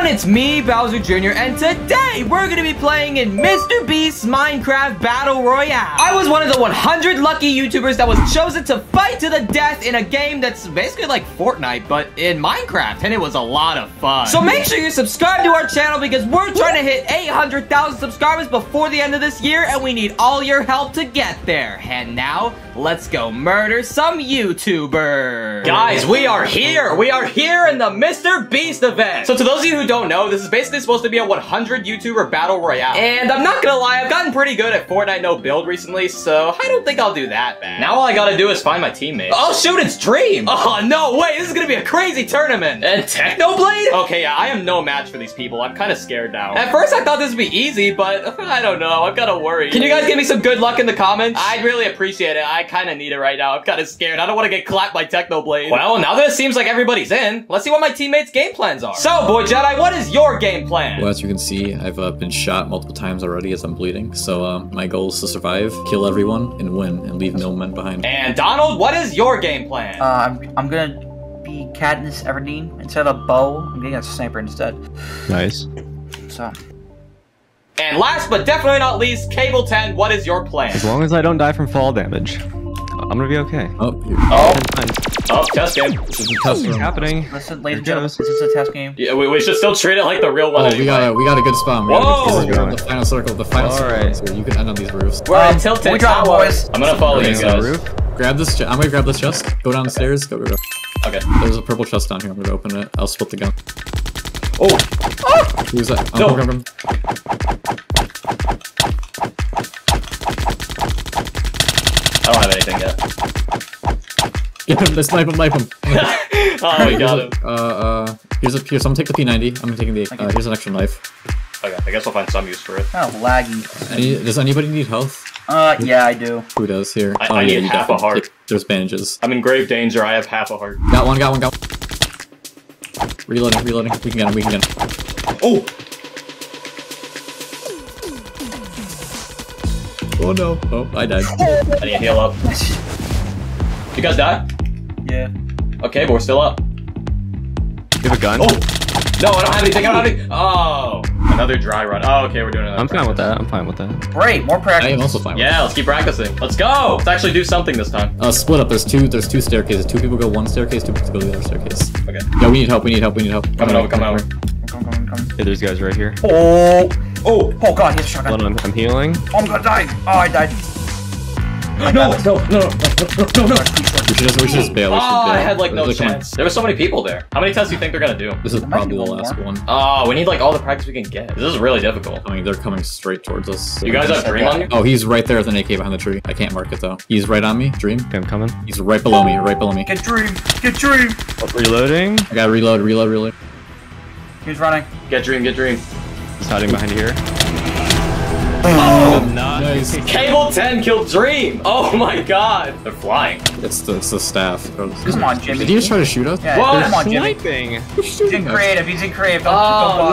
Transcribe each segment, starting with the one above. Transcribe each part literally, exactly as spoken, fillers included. everyone, it's me, Bowser Junior, and today we're gonna be playing in MrBeast's Minecraft Battle Royale. I was one of the one hundred lucky YouTubers that was chosen to fight to the death in a game that's basically like Fortnite, but in Minecraft, and it was a lot of fun. So make sure you subscribe to our channel because we're trying to hit eight hundred thousand subscribers before the end of this year, and we need all your help to get there. And now, let's go murder some YouTubers. Guys, we are here! We are here in the MrBeast event! So to those of you who don't know, this is basically supposed to be a one hundred YouTuber battle royale. And I'm not gonna lie, I've gotten pretty good at Fortnite no build recently, so I don't think I'll do that bad. Now all I gotta do is find my teammates. Oh shoot, it's Dream! Oh no way, this is gonna be a crazy tournament! And Technoblade? Okay, yeah, I am no match for these people. I'm kinda scared now. At first I thought this would be easy, but I don't know, I've gotta worry. Can you guys give me some good luck in the comments? I'd really appreciate it. I kinda need it right now. I'm kinda scared. I don't wanna get clapped by Technoblade. Well, now that it seems like everybody's in, let's see what my teammates' game plans are. So, Boy Jedi, what is your game plan? Well, as you can see, I've uh, been shot multiple times already as I'm bleeding, so uh, my goal is to survive, kill everyone, and win, and leave no men behind. And Donald, what is your game plan? Uh, I'm, I'm gonna be Katniss Everdeen. Instead of a bow, I'm getting a sniper instead. Nice. So. And last but definitely not least, Cable ten, what is your plan? As long as I don't die from fall damage, I'm gonna be okay. Oh, here. Oh. Oh, test game. This is a test game. Happening. Listen, ladies and gentlemen, this is a test game. Yeah, we, we should still treat it like the real one. Oh, anyway. we got a we got a good spawn. We Whoa! Good spawn. The final circle. The final All circle. All right. So you can end on these roofs. We're um, tilted. We drop, boys. I'm gonna follow you guys. Roof. Grab this. Ch I'm gonna grab this chest. Go downstairs. Go, go, go. Okay. There's a purple chest down here. I'm gonna open it. I'll split the gun. Oh. Ah! Who's that? No. I'm him. I don't have anything yet. Get him, let's snipe him, snipe him. Oh, I got him. A, uh, uh, here's a, here's, I'm gonna take the P ninety. I'm taking the, uh, here's an extra knife. Okay, I guess we'll find some use for it. Kind of laggy. Any, does anybody need health? Uh, yeah, I do. Who does here? I, oh, I yeah, need half a heart. Take, there's bandages. I'm in grave danger, I have half a heart. Got one, got one, got one. Reloading, reloading. We can get him, we can get him. Oh! Oh no. Oh, I died. I need to heal up. You guys die? Yeah. Okay, but we're still up. You have a gun? Oh! No, I don't have anything. I don't have anything. Oh! Another dry run. Oh, okay, we're doing another I'm practice. fine with that. I'm fine with that. Great, more practice. I am also fine with that. Yeah, let's keep practicing. Let's go! Let's actually do something this time. Uh, split up. There's two There's two staircases. Two people go one staircase, two people go the other staircase. Okay. Yeah, we need help. We need help. We need help. Coming over, coming over. Come, come, come. Hey, there's guys right here. Oh! Oh! Oh, God, he's shot. Hold on, I'm healing. Oh, I'm gonna die. Oh, I died. Like no, no, no, no, no, no, no, We should just, we should just bail. We should oh, bail. I had like no like, chance. There were so many people there. How many tests do you think they're gonna do? This is probably the last one. Oh, we need like all the practice we can get. This is really difficult. I mean, they're coming straight towards us. You guys have Dream on you? Oh, he's right there with an A K behind the tree. I can't mark it though. He's right on me. Dream. Okay, I'm coming. He's right below me, right below me. Get Dream, get Dream. Reloading. I gotta reload, reload, reload. He's running. Get Dream, get Dream. He's hiding behind here. Oh, oh nice. Cable ten killed Dream! Oh my god! They're flying. It's the, it's the staff. Come on, Jimmy. Did he just try to shoot us? Yeah, what? Come on, Jimmy. He's in creative, he's in creative. Oh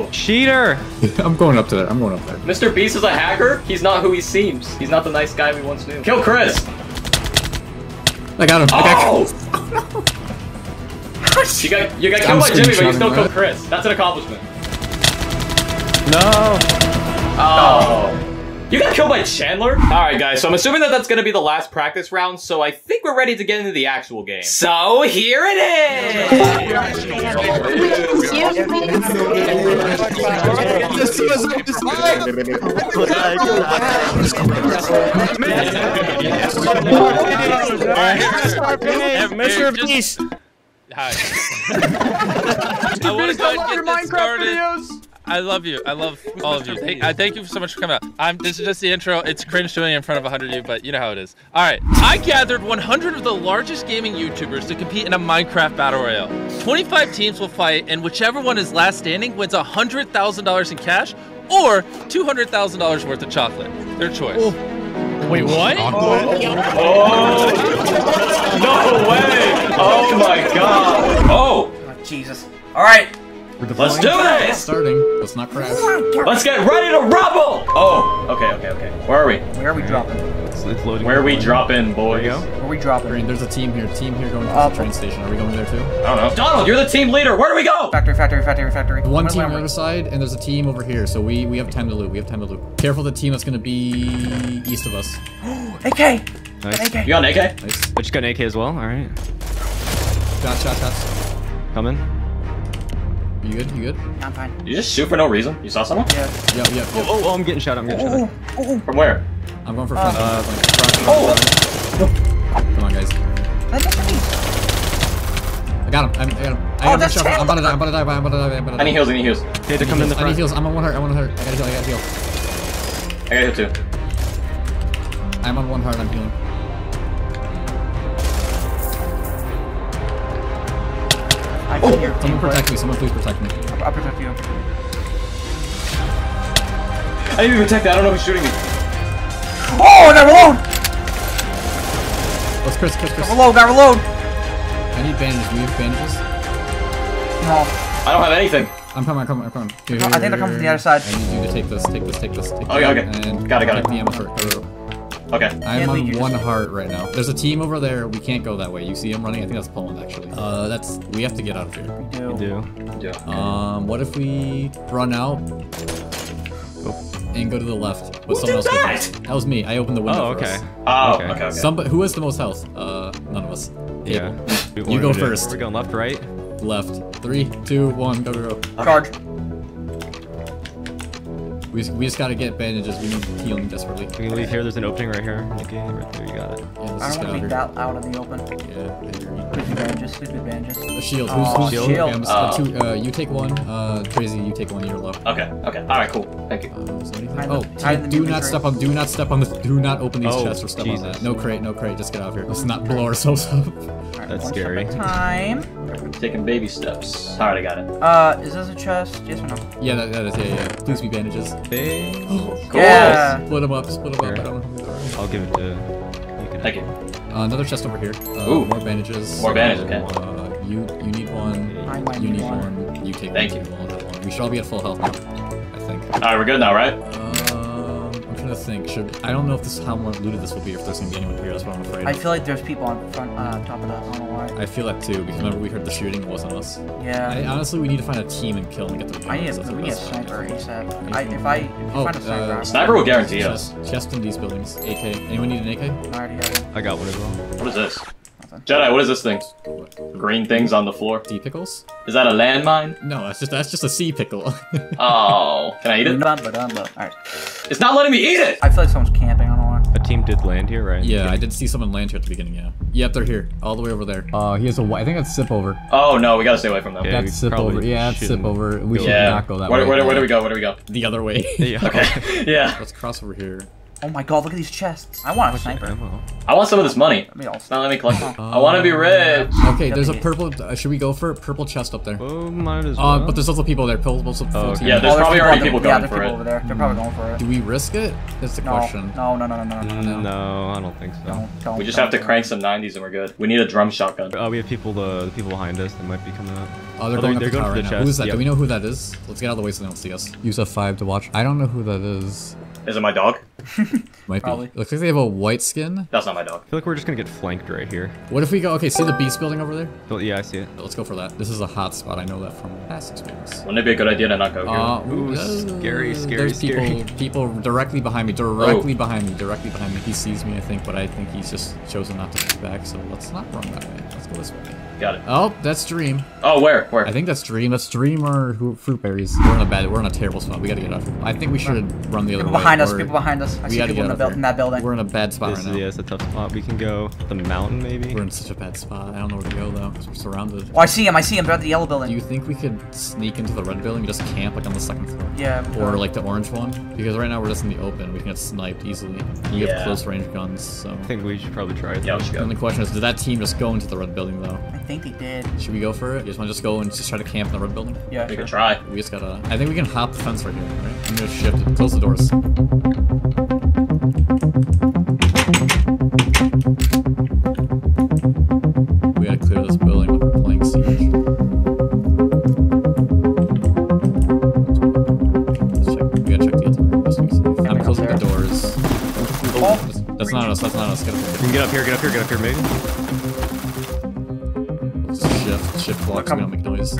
no! Cheater! I'm going up to there, I'm going up there. MrBeast is a hacker? He's not who he seems. He's not the nice guy we once knew. Kill Chris! I got him. Oh! I got him. Oh, no. You got, you got killed I'm by Jimmy, but you still right? killed Chris. That's an accomplishment. No! Oh. You got killed by Chandler? Alright guys, so I'm assuming that that's gonna be the last practice round, so I think we're ready to get into the actual game. So, here it is! MrBeast! Hi. I wanna go and get this started. I love you. I love all of you. Thank, I thank you so much for coming out. I'm, this is just the intro. It's cringe doing it in front of one hundred of you, but you know how it is. All right. I gathered one hundred of the largest gaming YouTubers to compete in a Minecraft Battle Royale. twenty-five teams will fight, and whichever one is last standing wins one hundred thousand dollars in cash or two hundred thousand dollars worth of chocolate. Their choice. Oh. Wait, what? Oh. Oh. No way. Oh, my God. Oh. Jesus. All right. We're Let's do this! Starting. Let's not crash. Let's get ready to rumble! Oh, okay, okay, okay. Where are we? Where are we dropping? It's, it's loading. Where are we dropping, boys? There we go. Where are we dropping? Green, there's a team here. Team here going to the train station. Are we going there too? I don't know. Donald, you're the team leader. Where do we go? Factory, factory, factory, factory. One where, team where, where? on the other side, and there's a team over here. So we we have time to loot. We have time to loot. Careful, the team that's going to be east of us. A K. Nice. A K. You got an A K? Nice. I just got an A K as well. All right. Shots, shots, shots. Coming. You good? You good? I'm fine. You just shoot for no reason? You saw someone? Yeah. Yeah, yeah. yeah. Oh, oh, oh, I'm getting shot. I'm getting oh, shot. Oh, oh, oh. From where? I'm going for front. Uh, front. Oh. Front. Come on, guys. I got him. I got him. I got oh, him. Shot. I'm about to die. I'm about to die. I'm about to die. I'm about to die. I need heals. I need heals. Okay, they're coming in the front. I need heals. I'm on one heart. I'm on one heart. I gotta heal. I gotta heal. I gotta heal too. I'm on one heart. I'm healing. I oh, here. Someone protect me, someone please protect me. I'll, I'll protect you. I didn't even protect that, I don't know who's shooting me. Oh, and I reload! Let's Chris, Chris, Chris. I reload, I reload! I need bandages, do you have bandages? No. I don't have anything. I'm coming, I'm coming, I'm coming. Here, here, I think they're coming from the other side. I need you to take this, take this, take this, take okay, this. Okay, okay. Got it, got it. Okay. I'm on one heart right now. There's a team over there. We can't go that way. You see him running? I think that's Poland, actually. Uh, that's... We have to get out of here. We do. We do. We do. Um, what if we run out and go to the left? Who did that? That was me. I opened the window. Oh, okay. Oh, okay. okay. Somebody, who has the most health? Uh, none of us. Yeah. You go first. We're going left, right? Left. Three, two, one. Go, go, go. Charge. We just, we just gotta get bandages. We need healing desperately. We can leave here. There's an opening right here. Okay, right there. You got it. Yeah, I don't want to be that out of the open. Yeah. Good bandages. Good bandages. A shield. Who's oh, shield? shield? Okay, oh. two, uh, you take one. Uh, Crazy, you take one. You're low. Okay. Okay. All right. Cool. Thank you. Uh, so oh, the, do not step on. Do not step on the. Do not open these oh, chests or step Jesus. on that. No crate. No crate. Just get out of here. Let's not blow ourselves up. Right, That's scary. Time. Taking baby steps. Alright, I got it. Uh, is this a chest? Yes or no? Yeah, that, that is. Yeah, yeah. Please be bandages. Hey. Oh, yeah. Split them up. Split them up. I don't know. I'll give it to you. Can Thank you. Uh, another chest over here. Uh, Ooh. More bandages. More bandages. Okay. Uh, you you need one. I might you need one. one. You take. Thank one, you. One, that one. We should all be at full health now, I think. Alright, we're good now, right? Um, I'm trying to think. Should I don't know if this how much looted this will be. If there's gonna be anyone here, that's what I'm afraid of. I feel like there's people on front uh, top of that. I feel that too, because remember we heard the shooting, it wasn't us. Yeah. I, honestly, we need to find a team and kill and get the I need a, we need a sniper ASAP. I, if I, if oh, find a sniper, uh, sniper will guarantee us. Chest, chest in these buildings. A K. Anyone need an A K? I already got it. I got one as well. What is this? Nothing. Jedi, what is this thing? Green things on the floor. Sea pickles? Is that a landmine? No, that's just that's just a sea pickle. Oh. Can I eat it? Alright. It's not letting me eat it! I feel like someone's camping. A team did land here, right? Yeah, I did see someone land here at the beginning, yeah. Yep, they're here. All the way over there. Uh, he has a I think that's Zeepover. Oh, no, we gotta stay away from them. Yeah, that's Zeepover. Yeah, that's Zeepover. We should yeah. not go that where, way. Where, where do we go? Where do we go? The other way. Yeah. Okay. Yeah. Let's cross over here. Oh my god, look at these chests. I want a sniper. I want some of this money. Let me also. Not let me collect it. Uh, I want to be rich. Okay, there's a purple... Uh, should we go for a purple chest up there? Oh, might as well. Uh, but there's also people there. Purple, purple, oh, okay. Yeah, there's oh, probably there's already people, people going yeah, for people it. Over there. They're probably going for it. Do we risk it? That's the no. question. No, no, no, no, no, no. No, I don't think so. No, don't, we just don't, have to crank some nineties and we're good. We need a drum shotgun. Oh, uh, we have people uh, the people behind us that might be coming up. Oh, they're oh, going they're up the going tower right now. Who is that? Do we know who that is? Let's get out of the way so they don't see us. Use F five to watch. I don't know who that is. Is it my dog? Might Probably. be. Looks like they have a white skin. That's not my dog. I feel like we're just gonna get flanked right here. What if we go? Okay, see the beast building over there? Yeah, I see it. Let's go for that. This is a hot spot. I know that from past experience. Wouldn't it be a good idea to not go uh, here? Ooh, uh, scary, scary, there's scary. People, people directly behind me. Directly oh. behind me. Directly behind me. He sees me, I think, but I think he's just chosen not to come back. So let's not run that way. Let's go this way. Got it. Oh, that's Dream. Oh, where? Where? I think that's Dream. That's Dream or Fruitberries. We're in a bad. We're in a terrible spot. We gotta get out of here. I think we should run the other people way. People behind us. People behind us. I we see people in, the in that building. We're in a bad spot this right is, now. Yeah, it's a tough spot. We can go the mountain maybe. We're in such a bad spot. I don't know where to go though. Because we're surrounded. Oh, I see him. I see him. They're at the yellow building. Do you think we could sneak into the red building and just camp like on the second floor? Yeah. Or like the orange one? Because right now we're just in the open. We can get sniped easily. You yeah. have close range guns, so. I think we should probably try it. Yeah, we should go. And the question is, did that team just go into the red building though? I think they did. Should we go for it? You just want to just go and just try to camp in the red building? Yeah, we sure. could try. We just gotta... I think we can hop the fence right here, right? I'm gonna shift it. Close the doors. We gotta clear this building with a blank siege. That's not us, that's not us. Get up here. You can get up here, get up here, get up here, maybe. Shift, shift blocks, we don't make noise.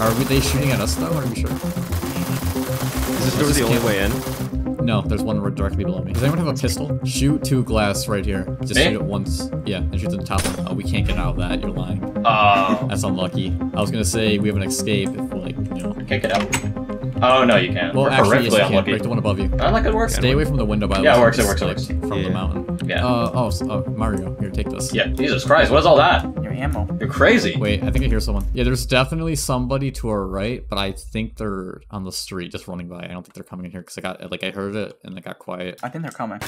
Are we, they shooting at us though? Are we sure? Is this door the only way in? No, there's one directly below me. Does anyone have a pistol? Shoot two glass right here. Just shoot it once. Yeah, and shoot the top one. Oh, we can't get out of that, you're lying. Oh. That's unlucky. I was gonna say we have an escape if we're like, you know. I can't get out. Oh no, you can't. Well, we're actually, yes, you can't. Break the one above you. I like it works. Stay away from the window, by the way. Yeah, it works. It works. It works. From yeah. the mountain. Yeah. Uh, oh, oh, Mario, here, take this. Yeah. Jesus Christ, what's all that? Your ammo. You're crazy. Wait, I think I hear someone. Yeah, there's definitely somebody to our right, but I think they're on the street, just running by. I don't think they're coming in here because I got like I heard it and it got quiet. I think they're coming.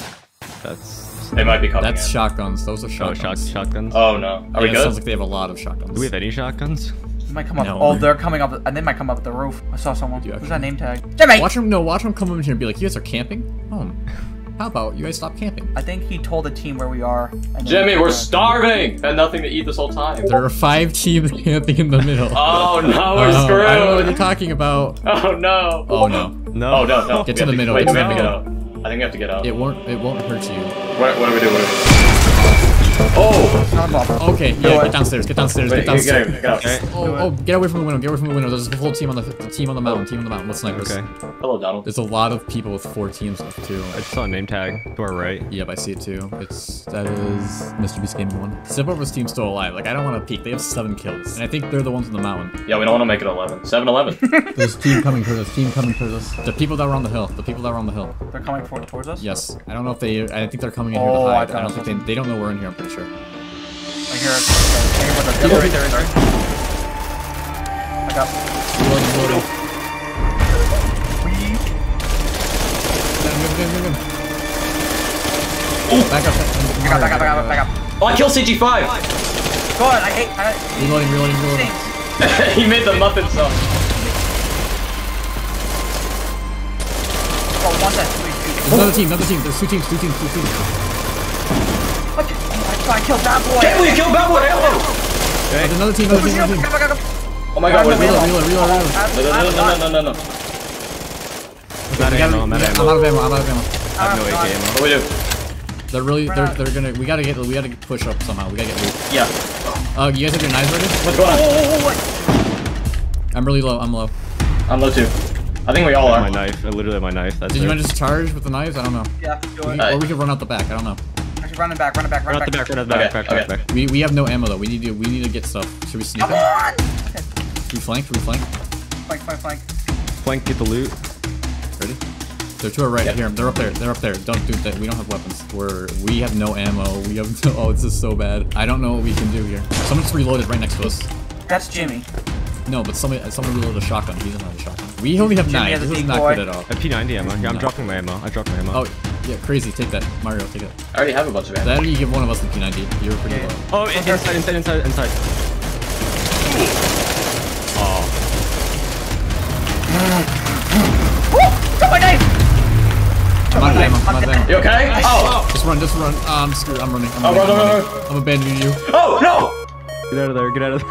That's. They might be coming. That's in. Shotguns. Those are shotguns. Oh, shotguns. Oh no. Are yeah, we good? It sounds like they have a lot of shotguns. Do we have any shotguns? They might come up. No, oh, they're, they're coming up, and they might come up the roof. I saw someone. Who's that name tag? Jimmy! Watch him. No, watch him come in here and be like, "You guys are camping? Oh, how about you guys stop camping?" I think he told the team where we are. Jimmy, we're starving. Had nothing to eat this whole time. There are five teams camping in the middle. Oh no, we're uh, screwed. I don't know what you're talking about. Oh no. Oh no. No. Oh no. No. Get to the middle. Wait, we have to get out. I think we have to get out. It won't. It won't hurt you. What, what do we do? What do we do? Oh! Okay, yeah, get downstairs, get downstairs, Wait, get downstairs. Get out, get out. Oh, oh, get away from the window, get away from the window. There's a whole team on the, the team on the mountain, team on the mountain. What's snipers? Okay. Hello, Donald. There's a lot of people with four teams left too. I just saw a name tag to our right. Yep, I see it too. It's that is MrBeast Gaming One. Zeepover's team's still alive. Like I don't want to peek. They have seven kills, and I think they're the ones on the mountain. Yeah, we don't want to make it eleven. Seven eleven. There's team coming towards us. Team coming towards us. The people that were on the hill. The people that were on the hill. They're coming for, towards us. Yes. I don't know if they. I think they're coming in here oh, to hide. I, I don't think they. They don't know we're in here. I'm pretty sure. I hear it. I hear it. Right there, right there. I got it. Back up. Back up, back up, back up, back up. Oh, I killed C G five! God, I hate that. Reloading, reloading, reloading. He made the muffin song. Oh, one death. There's another team, another team. There's two teams, two teams, two teams. I killed that boy! Can't we kill that boy? Help him! Okay. There's another team, another team, another team. Oh my god, we're reload, reload, reload, reload. No, no, no, no, no, no, no. I'm out of ammo, I'm out of ammo. I'm out of ammo, I'm out of ammo. I have no A K ammo. What do we do? They're really, they're, they're gonna, we gotta get, we gotta push up somehow. We gotta get loot. Yeah. Uh, you guys have your knives ready? What's going on? Oh, what? I'm really low, I'm low. I'm low too. I think we all are. I have my knife, I literally have my knife. Did you want to just charge with the knives? I don't know. Yeah, do it. Or we could run out the back, I don't know. Running back, running back, running run back. Back, run back, back, back, back, back. We we have no ammo though. We need to we need to get stuff. Should we sneak up? Okay. Should we flank? Should we flank? Flank, flank, flank. Flank, get the loot. Ready? They're to our right. Yep. I hear them. They're up there. They're up there. Don't do that. We don't have weapons. We're we have no ammo. We have no, oh, this is so bad. I don't know what we can do here. Someone just reloaded right next to us. That's Jimmy. No, but somebody someone reloaded a shotgun. He doesn't have a shotgun. We only have nine. This is not boy. good at all. A P ninety ammo. Yeah, I'm no. dropping my ammo. I dropped my ammo. Oh. Yeah, crazy. Take that, Mario. Take it. I already have a bunch of ammo. That you give one of us the P ninety. You're pretty yeah. low. Oh, inside, inside, inside, inside. Oh. Woo! Got my knife. I'm out of ammo. I'm out of ammo. You okay? Oh. Just run. Just run. Uh, I'm screwed. I'm running. I'm running. Oh, run, run, run. I'm abandoning you. Oh no! Get out of there. Get out of there.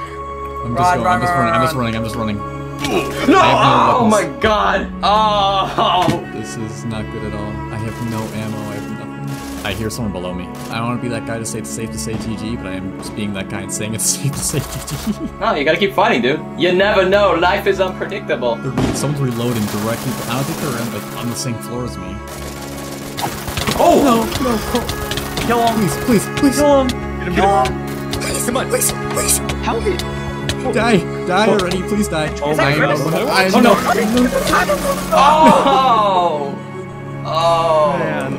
I'm just going. I'm just running. I'm just running. I'm just running. No! Oh my god! Oh! This is not good at all. I have no ammo, I have nothing. I hear someone below me. I don't want to be that guy to say it's safe to say G G, but I am just being that guy and saying it's safe to say G G. No, you gotta keep fighting, dude. You never know, life is unpredictable. Someone's reloading directly, but I don't think they're in, but on the same floor as me. Oh! No, no, no. Kill him. Please, please, please. Kill him. Get him, get him. Please, come on, please, please. Help me. Die! Die oh. already! Please die! Oh my god! Oh no! Oh! Oh! Man.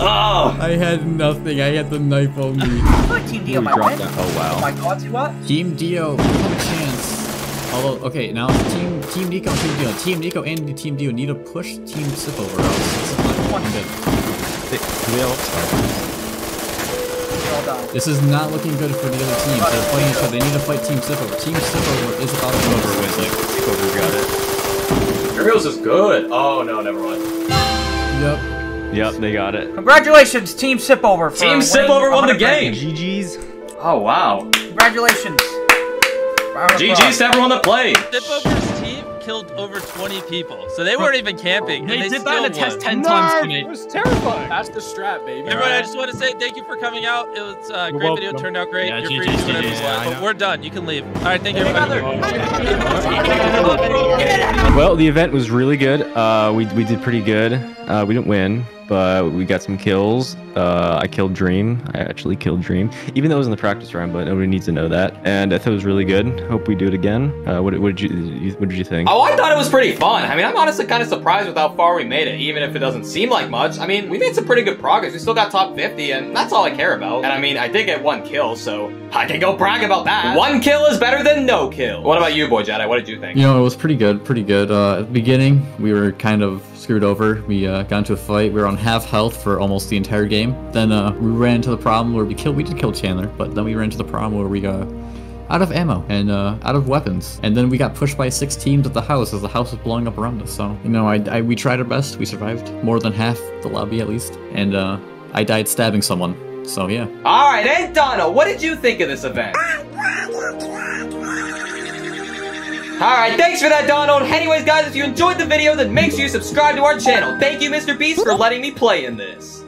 Oh! I had nothing. I had the knife on me. Team Dio, my friend. Oh wow! Oh my god! You what? Team Dio, we have a chance. Although, okay, now Team Team Nico, Team Dio, Team Nico, and Team Dio need to push Team Zeepover or else it's not looking good. We all start. This is not looking good for the other teams. They're playing each other. They need to fight Team Zeepover. Team Zeepover is about to go over with. Like, Zeepover got it. Ariel's is good. Oh no, never mind. Yep. Yep, they got it. Congratulations, Team Zeepover. Team Zeepover won the game. G G's. Oh wow. Congratulations. G G's to everyone that played. Zeepover's team. killed over twenty people, so they weren't even camping. They, and they did that in a test ten no, times tonight. It was terrifying. That's the strat, baby. Everyone, I just want to say thank you for coming out. It was a uh, great welcome. video. Turned out great. Yeah, You're G free to do whatever you want, but we're done. You can leave. All right, thank you, everybody. Well, the event was really good. Uh, we we did pretty good. Uh, we didn't win, but we got some kills. Uh, I killed Dream. I actually killed Dream, even though it was in the practice round, but nobody needs to know that. And I thought it was really good. Hope we do it again. Uh, what, what did you What did you think? Oh, I thought it was pretty fun. I mean, I'm honestly kind of surprised with how far we made it, even if it doesn't seem like much. I mean, we made some pretty good progress. We still got top fifty, and that's all I care about. And I mean, I did get one kill, so I can go brag about that. One kill is better than no kill. What about you, Boy Jedi? What did you think? You know, it was pretty good. Pretty good. Uh, at the beginning, we were kind of screwed over. We uh, got into a fight. We were on half health for almost the entire game. Then uh, we ran into the problem where we killed, we did kill Chandler, but then we ran into the problem where we got out of ammo and uh, out of weapons. And then we got pushed by six teams at the house as the house was blowing up around us. So, you know, I, I we tried our best. We survived more than half the lobby at least. And uh, I died stabbing someone. So, yeah. All right, and Donald, what did you think of this event? All right, thanks for that, Donald. Anyways, guys, if you enjoyed the video, then make sure you subscribe to our channel. Thank you, Mister Beast, for letting me play in this.